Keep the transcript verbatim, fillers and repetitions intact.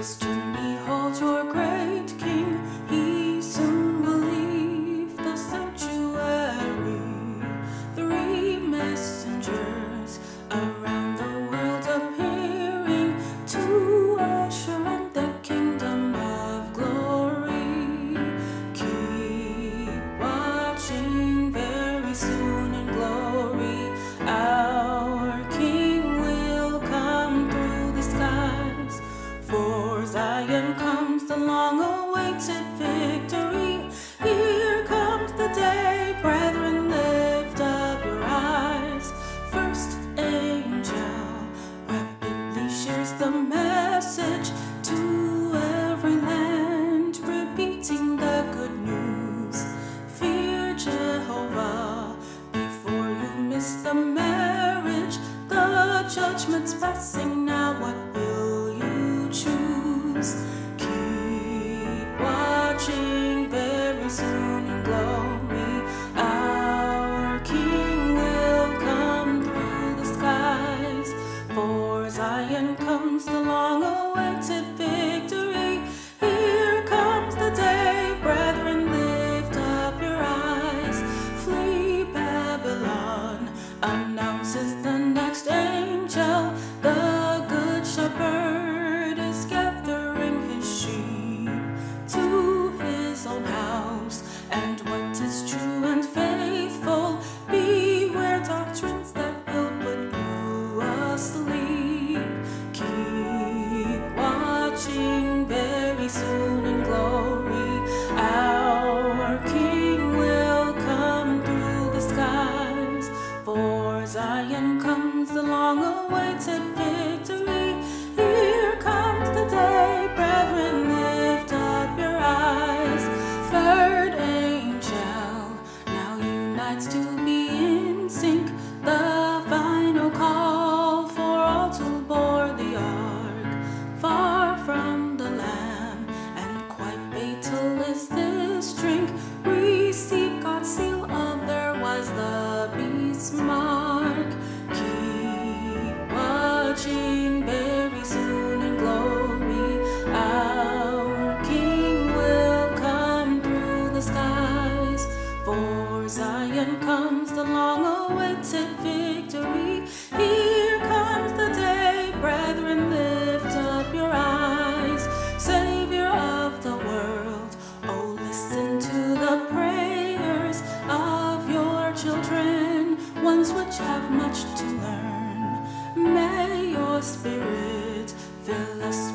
Christian, behold your great King. He soon will leave the sanctuary. Three messengers around the world appearing to usher in the kingdom of glory. Keep watching, very soon in glory our King will come through the skies. For Zion comes the long-awaited victory. Here comes the day, brethren, lift up your eyes. First angel rapidly shares the message to every land, repeating the good news. Fear Jehovah before you miss the marriage. The judgment's passing now, what will you choose? Keep watching, very soon in glory our King will come through the skies. For Zion comes the long-awaited victory. Here comes the day, brethren, lift up your eyes. Flee Babylon, announces the next angel. The good shepherd gathering his sheep to his own house, and what is true and faithful, beware doctrines that will put you asleep. Keep watching, very soon in glory our King will come through the skies. For Zion comes the long-awaited victory. Here comes the day, brethren, lift up your eyes. Third angel now unites to be in sync. The final call for all to board the ark, far from the Lamb, and quite fatal is this drink. Receive God's seal, otherwise the beast's mark. Keep watching, baby. Soon in glory, our King will come through the skies. For Zion comes the long-awaited victory. Here comes the day, brethren, lift up your eyes. Savior of the world, oh, listen to the prayers of your children, ones which have much to learn. May your spirit fill us